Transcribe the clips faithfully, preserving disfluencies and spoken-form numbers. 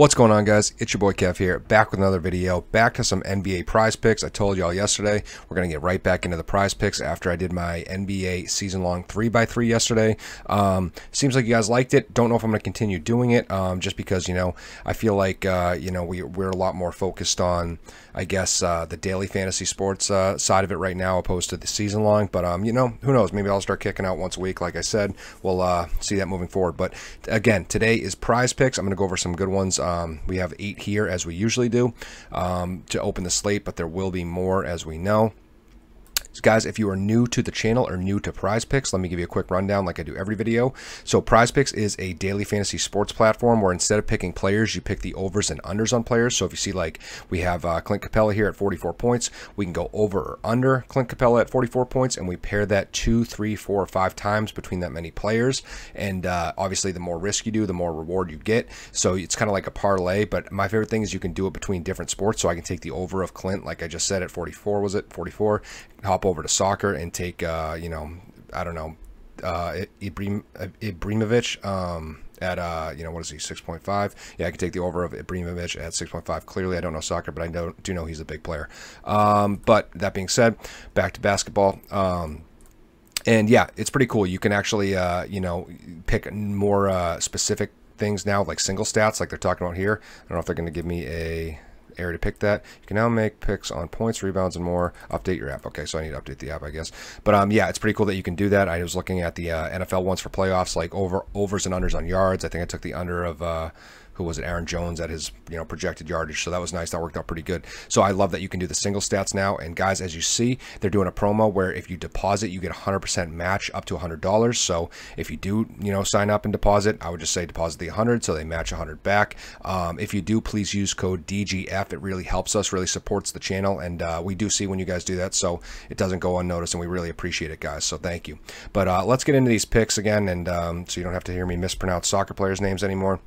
What's going on, guys? It's your boy Kev here, back with another video, back to some N B A prize picks. I told y'all yesterday we're going to get right back into the prize picks after I did my N B A season-long three by three yesterday. Um, seems like you guys liked it. Don't know if I'm going to continue doing it, um, just because, you know, I feel like, uh, you know, we, we're a lot more focused on, I guess, uh, the daily fantasy sports uh, side of it right now opposed to the season-long. But, um, you know, who knows? Maybe I'll start kicking out once a week, like I said. We'll uh, see that moving forward. But, again, today is prize picks. I'm going to go over some good ones. Um, we have eight here, as we usually do, um, to open the slate, but there will be more, as we know. So guys, if you are new to the channel or new to Prize Picks, let me give you a quick rundown like I do every video. So Prize Picks is a daily fantasy sports platform where instead of picking players, you pick the overs and unders on players. So if you see, like, we have uh, Clint Capela here at forty-four points, we can go over or under Clint Capela at forty-four points, and we pair that two, three, four, or five times between that many players. And uh, obviously, the more risk you do, the more reward you get. So it's kind of like a parlay, but my favorite thing is you can do it between different sports. So I can take the over of Clint, like I just said, at forty-four, was it? forty-four. Hop over to soccer and take uh you know I don't know uh Ibrim Ibrimovich um at uh you know what is he six point five. yeah, I can take the over of Ibrimovich at six point five. Clearly I don't know soccer, but I do, do know he's a big player. Um but that being said, back to basketball. um and yeah, it's pretty cool. You can actually uh you know pick more uh specific things now, like single stats, like they're talking about here. I don't know if they're going to give me a area to pick that. You can now make picks on points, rebounds, and more. Update your app. Okay, so I need to update the app, I guess. But um, yeah, it's pretty cool that you can do that. I was looking at the uh, N F L ones for playoffs, like over overs and unders on yards. I think I took the under of uh, who was it? Aaron Jones at his you know projected yardage. So that was nice. That worked out pretty good. So I love that you can do the single stats now. And guys, as you see, they're doing a promo where if you deposit, you get one hundred percent match up to one hundred dollars. So if you do you know sign up and deposit, I would just say deposit the one hundred, so they match one hundred back. Um, if you do, please use code D G F. It really helps us, really supports the channel, and uh, we do see when you guys do that, so it doesn't go unnoticed, and we really appreciate it, guys, so thank you. But uh, let's get into these picks again, and um, so you don't have to hear me mispronounce soccer players' names anymore.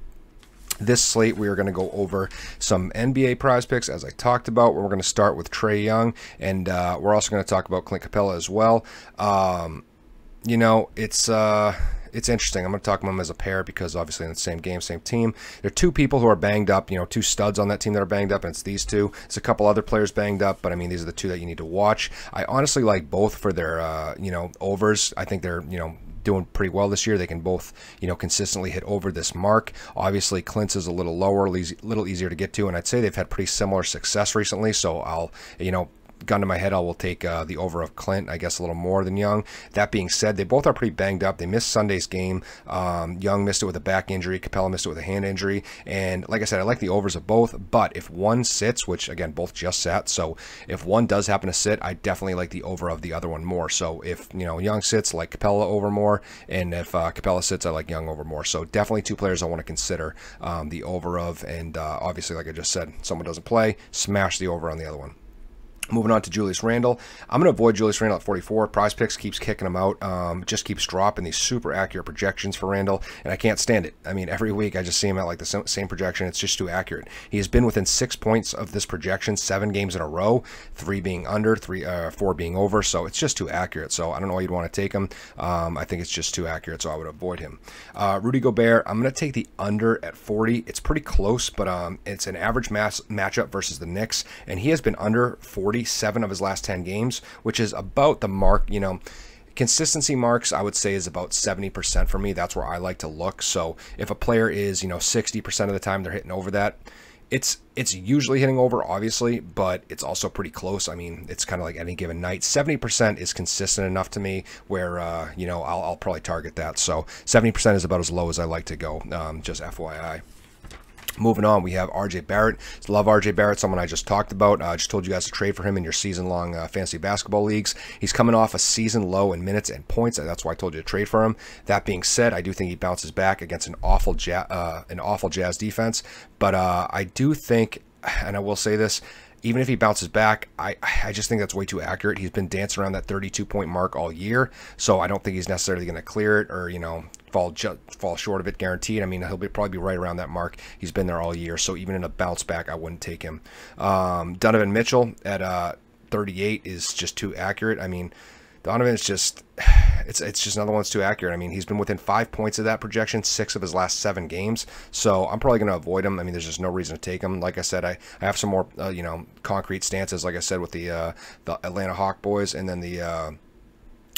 This slate, we are going to go over some N B A prize picks, as I talked about. We're going to start with Trey Young, and uh, we're also going to talk about Clint Capela as well. Um, you know, it's... Uh, It's interesting. I'm going to talk about them as a pair because obviously in the same game, same team. There are two people who are banged up, you know, two studs on that team that are banged up, and it's these two. It's a couple other players banged up, but I mean, these are the two that you need to watch. I honestly like both for their, uh, you know, overs. I think they're, you know, doing pretty well this year. They can both, you know, consistently hit over this mark. Obviously, Clint's is a little lower, a little easier to get to, and I'd say they've had pretty similar success recently, so I'll, you know, gun to my head, I will take uh, the over of Clint, I guess, a little more than Young. That being said, they both are pretty banged up. They missed Sunday's game. Um, Young missed it with a back injury. Capela missed it with a hand injury. And like I said, I like the overs of both, but if one sits, which, again, both just sat, so if one does happen to sit, I definitely like the over of the other one more. So if, you know, Young sits, I like Capela over more, and if uh, Capela sits, I like Young over more. So definitely two players I want to consider um, the over of, and uh, obviously, like I just said, someone doesn't play, smash the over on the other one. Moving on to Julius Randle. I'm going to avoid Julius Randle at forty-four. Prize Picks keeps kicking him out. Um, just keeps dropping these super accurate projections for Randle, and I can't stand it. I mean, every week I just see him at like the same projection. It's just too accurate. He has been within six points of this projection seven games in a row, three being under, three, uh, four being over, so it's just too accurate. So I don't know why you'd want to take him. Um, I think it's just too accurate, so I would avoid him. Uh, Rudy Gobert, I'm going to take the under at forty. It's pretty close, but um, it's an average mass matchup versus the Knicks, and he has been under forty. forty-seven of his last ten games, which is about the mark, you know, consistency marks, I would say, is about seventy percent for me. That's where I like to look. So if a player is, you know, sixty percent of the time they're hitting over that, it's it's usually hitting over, obviously, but it's also pretty close. I mean, it's kind of like any given night. seventy percent is consistent enough to me where, uh, you know, I'll, I'll probably target that. So seventy percent is about as low as I like to go, um, just F Y I. Moving on, we have R J Barrett. Love R J Barrett, someone I just talked about. I uh, just told you guys to trade for him in your season-long uh, fantasy basketball leagues. He's coming off a season low in minutes and points, and that's why I told you to trade for him. That being said, I do think he bounces back against an awful, ja uh, an awful Jazz defense. But uh, I do think, and I will say this, even if he bounces back, I, I just think that's way too accurate. He's been dancing around that thirty-two point mark all year, so I don't think he's necessarily going to clear it or, you know, fall just fall short of it guaranteed. I mean, he'll be, probably be right around that mark. He's been there all year, so even in a bounce back, I wouldn't take him. Um, Donovan Mitchell at uh, thirty-eight is just too accurate. I mean, Donovan's just, it's it's just another one that's too accurate. I mean, he's been within five points of that projection six of his last seven games, so I'm probably going to avoid him. I mean, there's just no reason to take him. Like I said, I, I have some more, uh, you know, concrete stances, like I said, with the, uh, the Atlanta Hawk boys and then the uh,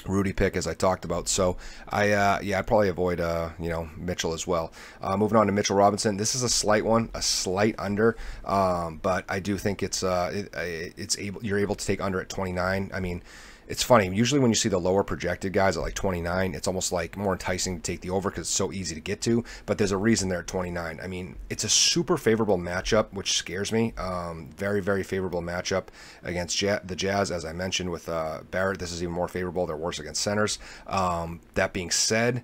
Rudy pick, as I talked about. So I, uh, yeah, I'd probably avoid, uh, you know, Mitchell as well. Uh, moving on to Mitchell Robinson. This is a slight one, a slight under, um, but I do think it's, uh, it, it's able, you're able to take under at twenty-nine. I mean, it's funny. Usually when you see the lower projected guys at like twenty-nine, it's almost like more enticing to take the over because it's so easy to get to, but there's a reason they're at twenty-nine. I mean, it's a super favorable matchup, which scares me. Um, very, very favorable matchup against ja the Jazz, as I mentioned, with uh, Barrett. This is even more favorable. They're worse against centers. Um, that being said,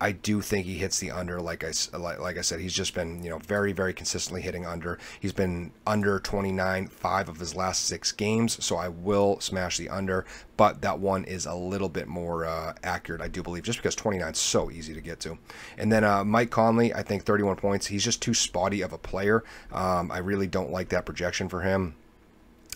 I do think he hits the under. Like I, like, like I said, he's just been, you know, very, very consistently hitting under. He's been under twenty-nine, five of his last six games, so I will smash the under, but that one is a little bit more uh, accurate, I do believe, just because twenty-nine is so easy to get to. And then uh, Mike Conley, I think thirty-one points. He's just too spotty of a player. Um, I really don't like that projection for him.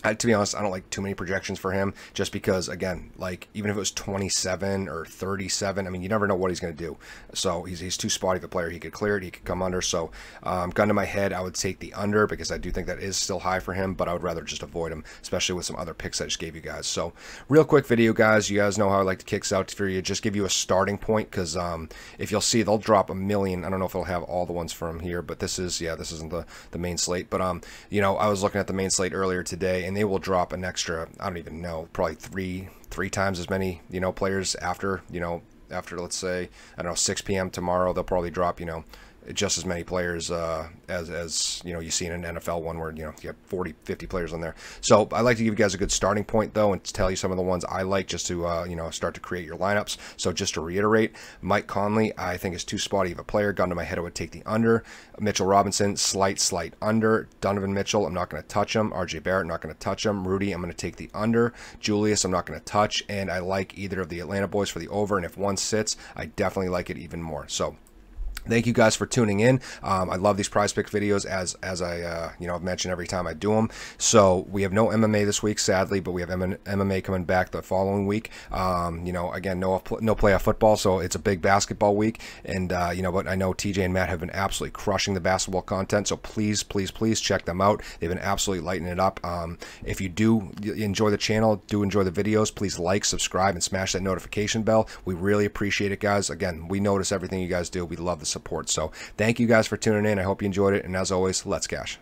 I, to be honest, I don't like too many projections for him just because, again, like even if it was twenty-seven or thirty-seven, I mean, you never know what he's going to do. So he's, he's too spotty of a player. He could clear it. He could come under. So um, gun to my head, I would take the under because I do think that is still high for him, but I would rather just avoid him, especially with some other picks I just gave you guys. So real quick video, guys. You guys know how I like to kicks out for you. Just give you a starting point because um, if you'll see, they'll drop a million. I don't know if they'll have all the ones from here, but this is, yeah, this isn't the, the main slate. But, um, you know, I was looking at the main slate earlier today, and And they will drop an extra, I don't even know, probably three three times as many, you know, players after, you know, after, let's say, I don't know, six P M tomorrow. They'll probably drop, you know, just as many players uh, as, as, you know, you see in an N F L one where, you know, you have forty, fifty players on there. So I like to give you guys a good starting point, though, and tell you some of the ones I like just to, uh, you know, start to create your lineups. So just to reiterate, Mike Conley, I think is too spotty of a player. Gun to my head, I would take the under. Mitchell Robinson, slight, slight under. Donovan Mitchell, I'm not going to touch him. R J Barrett, not going to touch him. Rudy, I'm going to take the under. Julius, I'm not going to touch. And I like either of the Atlanta boys for the over. And if one sits, I definitely like it even more. So thank you guys for tuning in. Um, I love these prize pick videos as as I uh, you know, I've mentioned every time I do them. So we have no M M A this week, sadly, but we have M M A coming back the following week. Um, you know, again, no no playoff football, so it's a big basketball week. And uh, you know, but I know T J and Matt have been absolutely crushing the basketball content. So please, please, please check them out. They've been absolutely lighting it up. Um, if you do enjoy the channel, do enjoy the videos, please like, subscribe, and smash that notification bell. We really appreciate it, guys. Again, we notice everything you guys do. We love the support. So thank you guys for tuning in. I hope you enjoyed it. And as always, let's cash.